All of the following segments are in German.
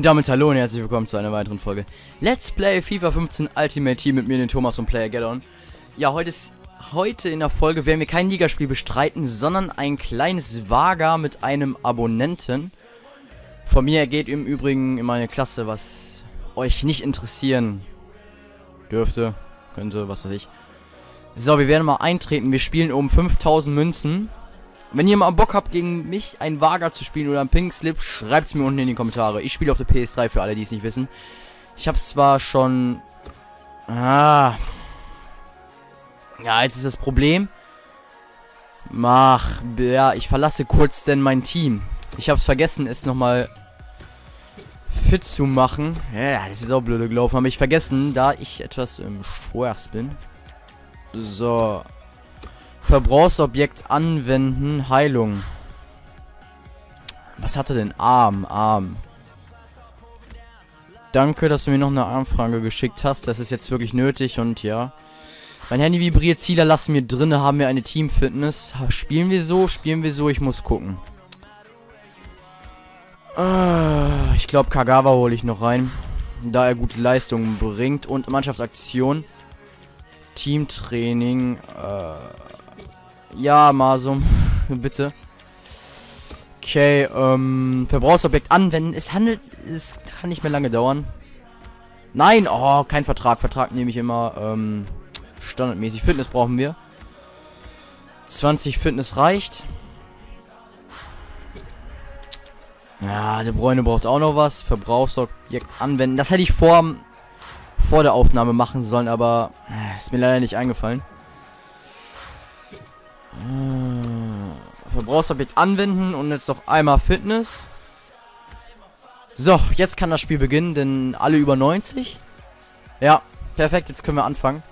Und damit hallo und herzlich willkommen zu einer weiteren Folge Let's Play FIFA 15 Ultimate Team mit mir, den Thomas und Player Gaddon. Ja, heute in der Folge werden wir kein Ligaspiel bestreiten, sondern ein kleines Wager mit einem Abonnenten. Von mir geht im Übrigen in meine Klasse, was euch nicht interessieren dürfte, könnte, was weiß ich. So, wir werden mal eintreten. Wir spielen um 5000 Münzen. Wenn ihr mal Bock habt, gegen mich einen Wager zu spielen oder einen Pink-Slip, schreibt es mir unten in die Kommentare. Ich spiele auf der PS3, für alle, die es nicht wissen. Ich habe es zwar schon... Ja, jetzt ist das Problem. Ja, ich verlasse kurz denn mein Team. Ich habe es vergessen, es nochmal fit zu machen. Ja, das ist auch blöde gelaufen. Habe ich vergessen, da ich etwas im Stress bin. So... Verbrauchsobjekt anwenden, Heilung. Was hat er denn? Arm. Danke, dass du mir noch eine Anfrage geschickt hast. Das ist jetzt wirklich nötig und ja. Mein Handy vibriert, Zieler lassen wir drin. Haben wir eine Teamfitness. Spielen wir so, ich muss gucken. Ich glaube, Kagawa hole ich noch rein. Da er gute Leistungen bringt. Und Mannschaftsaktion. Teamtraining. Ja, Masum, bitte. Okay, Verbrauchsobjekt anwenden. Es kann nicht mehr lange dauern. Nein, oh, kein Vertrag. Vertrag nehme ich immer, standardmäßig. Fitness brauchen wir. 20 Fitness reicht. Ja, De Bruyne braucht auch noch was. Verbrauchsobjekt anwenden. Das hätte ich vor der Aufnahme machen sollen, aber ist mir leider nicht eingefallen. Verbrauchsobjekt anwenden und jetzt noch einmal Fitness. So, jetzt kann das Spiel beginnen, denn alle über 90. Ja, perfekt, jetzt können wir anfangen.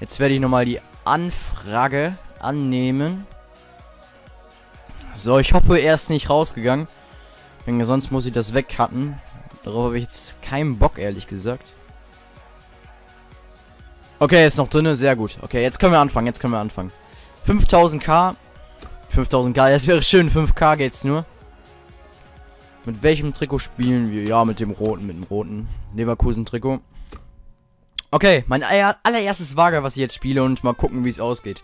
Jetzt werde ich nochmal die Anfrage annehmen. So, ich hoffe, er ist nicht rausgegangen. Denn sonst muss ich das wegcutten. Darauf habe ich jetzt keinen Bock, ehrlich gesagt. Okay, ist noch drin, sehr gut. Okay, jetzt können wir anfangen, 5000k, das wäre schön, 5k geht's nur. Mit welchem Trikot spielen wir? Ja, mit dem roten Leverkusen-Trikot. Okay, mein allererstes Wager, was ich jetzt spiele und mal gucken, wie es ausgeht.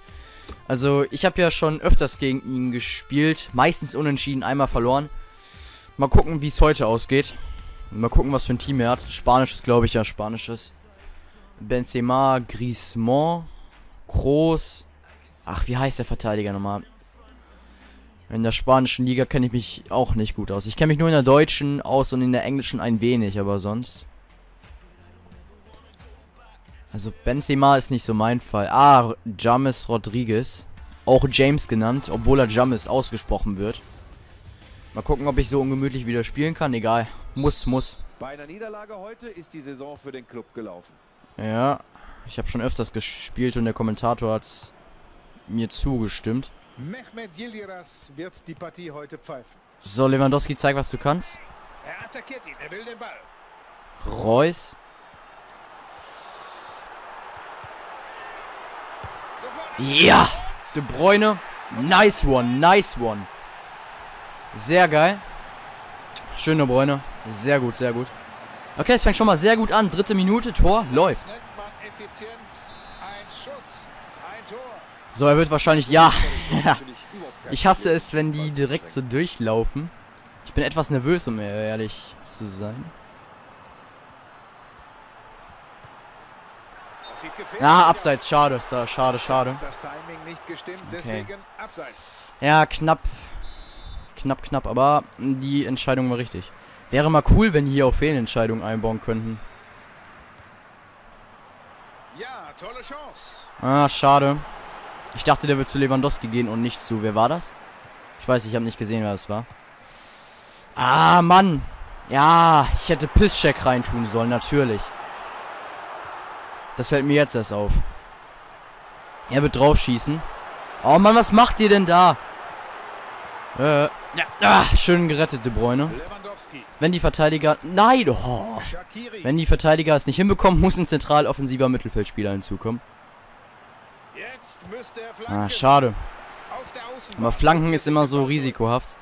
Also, ich habe ja schon öfters gegen ihn gespielt, meistens unentschieden, einmal verloren. Mal gucken, wie es heute ausgeht. Mal gucken, was für ein Team er hat. Spanisches, glaube ich, ja, spanisches. Benzema, Griezmann, Kroos. Ach, wie heißt der Verteidiger nochmal? In der spanischen Liga kenne ich mich auch nicht gut aus. Ich kenne mich nur in der deutschen aus und in der englischen ein wenig, aber sonst. Also Benzema ist nicht so mein Fall. Ah, James Rodriguez. Auch James genannt, obwohl er James ausgesprochen wird. Mal gucken, ob ich so ungemütlich wieder spielen kann. Egal. Muss. Bei einer Niederlage heute ist die Saison für den Club gelaufen. Ja, ich habe schon öfters gespielt und der Kommentator hat's mir zugestimmt. Mehmet Yildiz wird die Partie heute pfeifen. So, Lewandowski, zeig, was du kannst. Er attackiert ihn, er will den Ball. Reus. Ja, De Bruyne. Nice one. Sehr geil. Schöne Bruyne. Sehr gut. Okay, es fängt schon mal sehr gut an. Dritte Minute, Tor, läuft. So, er wird wahrscheinlich... Ja, ich hasse es, wenn die direkt so durchlaufen. Ich bin etwas nervös, um ehrlich zu sein. Ah, abseits, schade. Okay. Ja, knapp, aber die Entscheidung war richtig. Wäre mal cool, wenn die hier auch Fehlentscheidungen einbauen könnten. Ah, schade. Ich dachte, der wird zu Lewandowski gehen und nicht zu... Wer war das? Ich weiß, ich habe nicht gesehen, wer das war. Ah, Mann. Ja, ich hätte Piszczek reintun sollen, natürlich. Das fällt mir jetzt erst auf. Er wird drauf schießen. Oh Mann, was macht ihr denn da? Schön gerettet, De Bruyne. Wenn die Verteidiger... Nein! Oh. Wenn die Verteidiger es nicht hinbekommen, muss ein zentral offensiver Mittelfeldspieler hinzukommen. Ah, schade. Aber Flanken ist immer so risikohaft.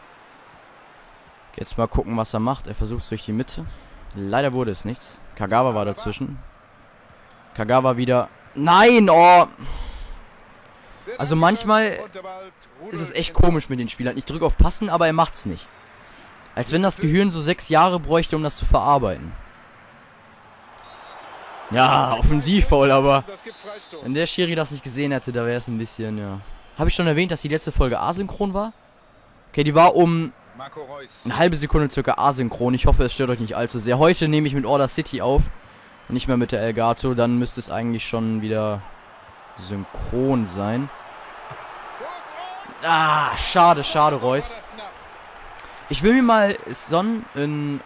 Jetzt mal gucken, was er macht. Er versucht es durch die Mitte. Leider wurde es nichts. Kagawa war dazwischen. Kagawa wieder. Nein, oh! Also manchmal ist es echt komisch mit den Spielern. Ich drücke auf Passen, aber er macht's nicht. Als wenn das Gehirn so 6 Jahre bräuchte, um das zu verarbeiten. Ja, Offensivfoul, aber wenn der Schiri das nicht gesehen hätte, da wäre es ein bisschen, ja. Habe ich schon erwähnt, dass die letzte Folge asynchron war? Okay, die war um eine halbe Sekunde circa asynchron. Ich hoffe, es stört euch nicht allzu sehr. Heute nehme ich mit Order City auf und nicht mehr mit der Elgato. Dann müsste es eigentlich schon wieder synchron sein. Ah, schade, schade, Reus. Ich will mir mal Son in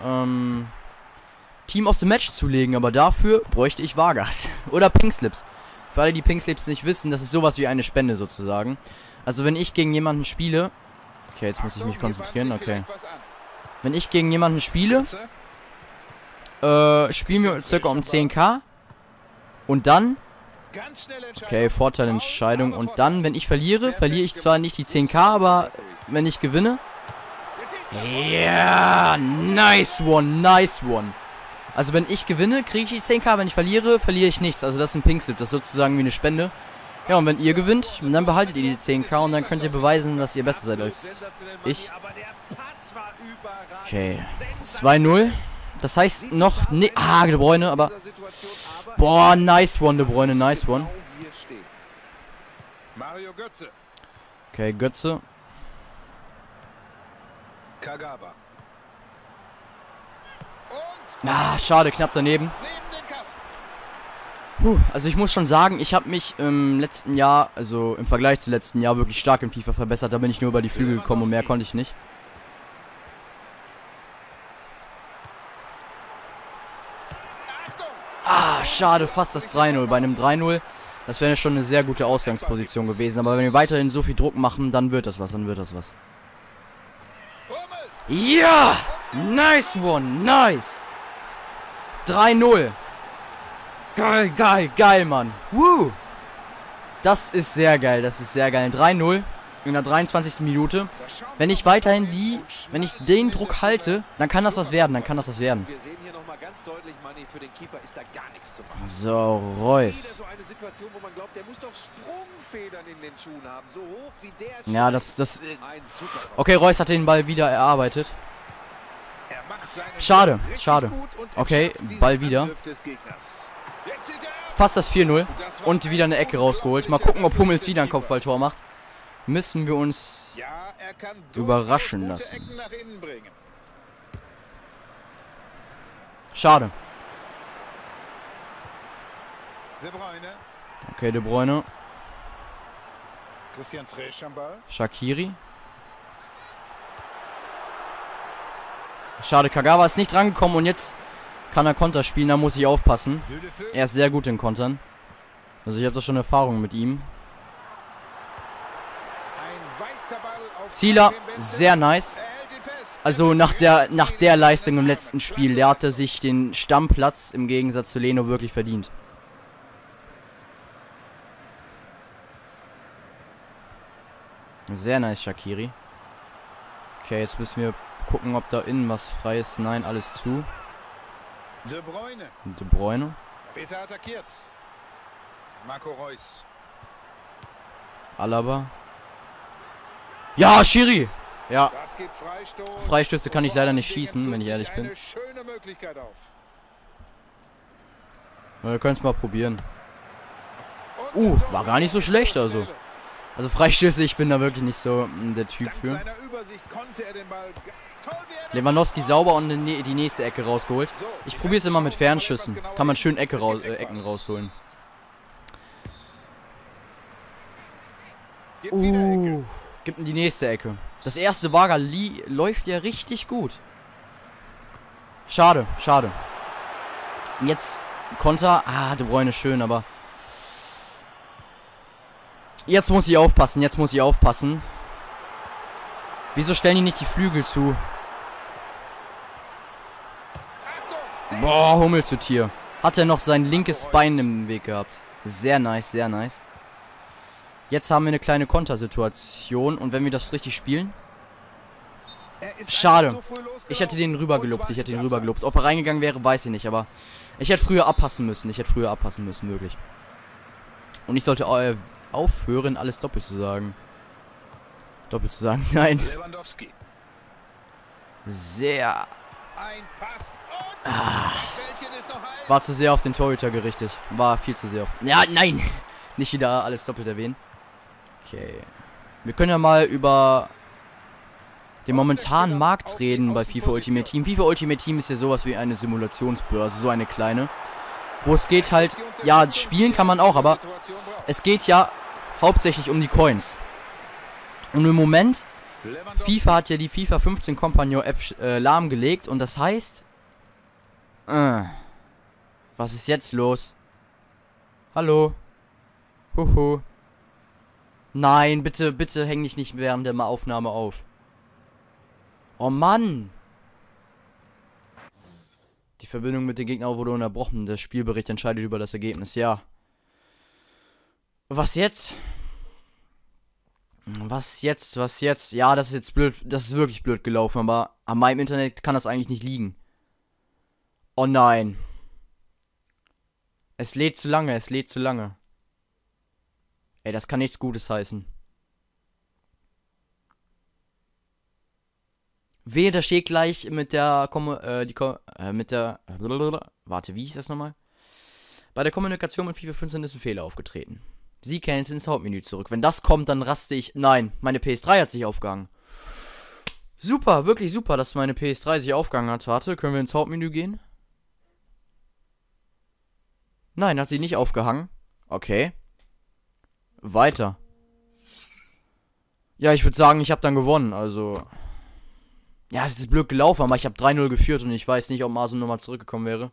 Team of the Match zulegen, aber dafür bräuchte ich Vargas. Oder Pinkslips. Für alle, die Pinkslips nicht wissen, das ist sowas wie eine Spende sozusagen. Also wenn ich gegen jemanden spiele... Okay, jetzt muss ich mich konzentrieren, okay. Wenn ich gegen jemanden spiele, spielen wir circa um 10.000. Und dann... Okay, Vorteilentscheidung. Und dann, wenn ich verliere, verliere ich zwar nicht die 10.000, aber wenn ich gewinne... Yeah, nice one, nice one. Also wenn ich gewinne, kriege ich die 10.000, wenn ich verliere, verliere ich nichts. Also das ist ein Pinkslip, das ist sozusagen wie eine Spende. Ja, und wenn ihr gewinnt, dann behaltet ihr die 10.000 und dann könnt ihr beweisen, dass ihr besser seid als ich. Okay, 2-0. Das heißt noch... Ne, ah, De Bruyne, aber... Boah, nice one, De Bruyne, nice one. Okay, Götze. Kagawa. Na, ah, schade, knapp daneben. Puh, also ich muss schon sagen, ich habe mich im letzten Jahr, also im Vergleich zu letzten Jahr, wirklich stark in FIFA verbessert. Da bin ich nur über die Flügel gekommen und mehr konnte ich nicht. Ah, schade, fast das 3-0. Bei einem 3-0, das wäre schon eine sehr gute Ausgangsposition gewesen. Aber wenn wir weiterhin so viel Druck machen, dann wird das was, dann wird das was. Ja, nice one, nice. 3-0. Geil, geil, geil, Mann. Woo. Das ist sehr geil, das ist sehr geil. 3-0 in der 23. Minute. Wenn ich weiterhin wenn ich den Druck halte, dann kann das was werden, dann kann das was werden. So, Reus. Ja, das... Okay, Reus hat den Ball wieder erarbeitet. Schade, schade. Okay, Ball wieder. Fast das 4-0 und wieder eine Ecke rausgeholt. Mal gucken, ob Hummels wieder ein Kopfballtor macht. Müssen wir uns überraschen lassen. Schade. Okay, De Bruyne. Shaqiri. Schade, Kagawa ist nicht rangekommen und jetzt kann er Konter spielen, da muss ich aufpassen. Er ist sehr gut in Kontern. Also ich habe da schon Erfahrung mit ihm. Zieler, sehr nice. Also nach der Leistung im letzten Spiel, der hatte sich den Stammplatz im Gegensatz zu Leno wirklich verdient. Sehr nice, Shaqiri. Okay, jetzt müssen wir gucken, ob da innen was frei ist. Nein, alles zu. De Bruyne. De Bruyne. Bitte attackiert. Marco Reus. Alaba. Ja, Schiri. Ja. Freistöße kann ich leider nicht schießen, wenn ich ehrlich bin. Wir können es mal probieren. War gar nicht so schlecht, also. Also Freistöße, ich bin da wirklich nicht so der Typ für. Lewandowski sauber und die nächste Ecke rausgeholt. Ich probiere es immer mit Fernschüssen. Kann man schön Ecken rausholen. Gibt ihm die nächste Ecke. Das erste Vargas läuft ja richtig gut. Schade, schade. Jetzt Konter. Ah, De Bruyne schön, aber... Jetzt muss ich aufpassen, jetzt muss ich aufpassen. Wieso stellen die nicht die Flügel zu? Boah, Hummels zu Tier. Hat er noch sein linkes Bein im Weg gehabt. Sehr nice, sehr nice. Jetzt haben wir eine kleine Kontersituation. Und wenn wir das richtig spielen... Schade. Ich hätte den rübergelobt. Ob er reingegangen wäre, weiß ich nicht. Aber ich hätte früher abpassen müssen. Möglich. Und ich sollte aufhören, alles doppelt zu sagen. Nein. Sehr. War zu sehr auf den Torhüter gerichtet. War viel zu sehr auf... Ja, nein. Nicht wieder alles doppelt erwähnen. Okay. Wir können ja mal über den momentanen Markt reden bei FIFA Ultimate Team. FIFA Ultimate Team ist ja sowas wie eine Simulationsbörse, so eine kleine. Wo es geht halt... Ja, spielen kann man auch, aber es geht ja hauptsächlich um die Coins. Und im Moment... FIFA hat ja die FIFA 15 Compagnon App lahmgelegt und das heißt... was ist jetzt los? Hallo? Hoho. Nein, bitte, bitte häng dich nicht während der Aufnahme auf. Oh Mann! Die Verbindung mit dem Gegner wurde unterbrochen. Der Spielbericht entscheidet über das Ergebnis, ja. Was jetzt? Was jetzt? Ja, das ist jetzt blöd. Das ist wirklich blöd gelaufen, aber an meinem Internet kann das eigentlich nicht liegen. Oh nein. Es lädt zu lange, Ey, das kann nichts Gutes heißen. Wehe, da steht gleich mit der... Warte, wie hieß das nochmal? Bei der Kommunikation mit FIFA 15 ist ein Fehler aufgetreten. Sie kennen es ins Hauptmenü zurück. Wenn das kommt, dann raste ich... Nein, meine PS3 hat sich aufgehangen. Super, wirklich super, dass meine PS3 sich aufgehangen hat. Warte, können wir ins Hauptmenü gehen? Nein, hat sie nicht aufgehangen. Okay. Weiter. Ja, ich würde sagen, ich habe dann gewonnen, also... Ja, es ist blöd gelaufen, aber ich habe 3-0 geführt und ich weiß nicht, ob Maso nochmal zurückgekommen wäre.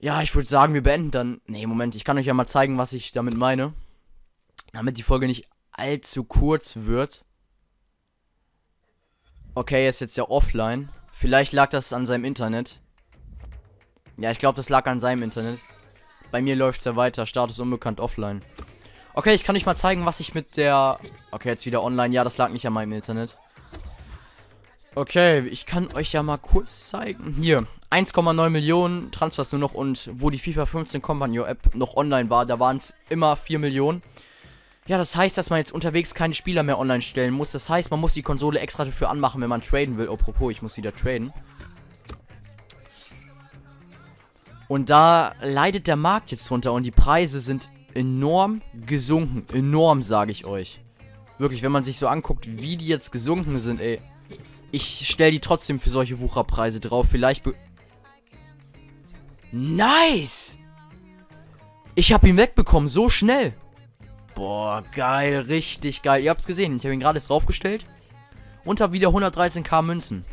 Ja, ich würde sagen, wir beenden dann... Nee, Moment, ich kann euch ja mal zeigen, was ich damit meine. Damit die Folge nicht allzu kurz wird. Okay, er ist jetzt ja offline. Vielleicht lag das an seinem Internet. Ja, ich glaube, das lag an seinem Internet. Bei mir läuft es ja weiter. Status unbekannt, offline. Okay, ich kann euch mal zeigen, was ich mit der... Okay, jetzt wieder online. Ja, das lag nicht an meinem Internet. Okay, ich kann euch ja mal kurz zeigen. Hier, 1,9 Millionen Transfers nur noch. Und wo die FIFA 15 Compagnon App noch online war, da waren es immer 4 Millionen. Ja, das heißt, dass man jetzt unterwegs keine Spieler mehr online stellen muss. Das heißt, man muss die Konsole extra dafür anmachen, wenn man traden will. Apropos, ich muss wieder traden. Und da leidet der Markt jetzt runter und die Preise sind enorm gesunken. Enorm, sage ich euch. Wirklich, wenn man sich so anguckt, wie die jetzt gesunken sind, ey. Ich stelle die trotzdem für solche Wucherpreise drauf. Vielleicht... Nice! Ich habe ihn wegbekommen, so schnell. Boah, geil, richtig geil. Ihr habt es gesehen, ich habe ihn gerade erst draufgestellt. Und habe wieder 113k Münzen.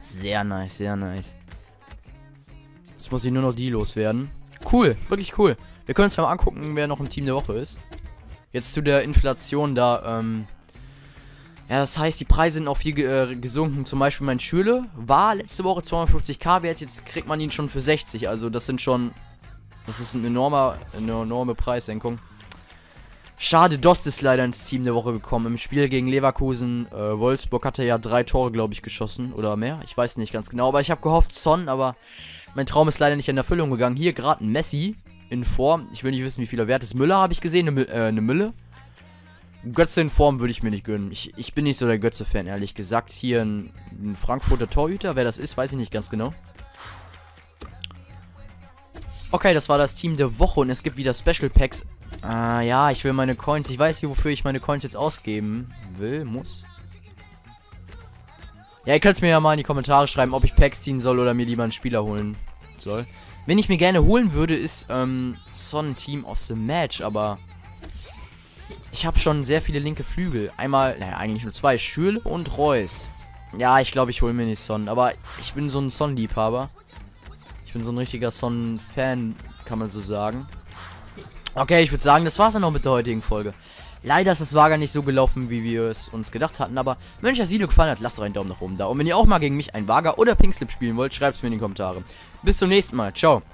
Sehr nice, sehr nice. Jetzt muss ich nur noch die loswerden. Cool, wirklich cool. Wir können uns ja mal angucken, wer noch im Team der Woche ist. Jetzt zu der Inflation da, ja, das heißt, die Preise sind auch viel gesunken. Zum Beispiel mein Schürrle war letzte Woche 250k wert, jetzt kriegt man ihn schon für 60. Also das sind schon... Das ist eine enorme Preissenkung. Schade, Dost ist leider ins Team der Woche gekommen. Im Spiel gegen Leverkusen, Wolfsburg hat er ja 3 Tore, glaube ich, geschossen. Oder mehr, ich weiß nicht ganz genau. Aber ich habe gehofft, Son, aber... Mein Traum ist leider nicht in Erfüllung gegangen. Hier gerade ein Messi in Form. Ich will nicht wissen, wie viel er wert ist. Müller habe ich gesehen, eine Mülle. Götze in Form würde ich mir nicht gönnen. Ich bin nicht so der Götze-Fan, ehrlich gesagt. Hier ein Frankfurter Torhüter. Wer das ist, weiß ich nicht ganz genau. Okay, das war das Team der Woche. Und es gibt wieder Special Packs. Ah ja, ich will meine Coins. Ich weiß nicht, wofür ich meine Coins jetzt ausgeben will, muss. Ja, ihr könnt es mir ja mal in die Kommentare schreiben, ob ich Packs ziehen soll oder mir lieber einen Spieler holen soll. Wenn ich mir gerne holen würde, ist Son Team of the Match, aber ich habe schon sehr viele linke Flügel. Einmal, naja, eigentlich nur 2, Schürrle und Reus. Ja, ich glaube, ich hole mir nicht Son, aber ich bin so ein Son-Liebhaber. Ich bin so ein richtiger Son-Fan, kann man so sagen. Okay, ich würde sagen, das war's dann noch mit der heutigen Folge. Leider ist das gar nicht so gelaufen, wie wir es uns gedacht hatten, aber wenn euch das Video gefallen hat, lasst doch einen Daumen nach oben da. Und wenn ihr auch mal gegen mich ein Wager oder Pinkslip spielen wollt, schreibt es mir in die Kommentare. Bis zum nächsten Mal. Ciao.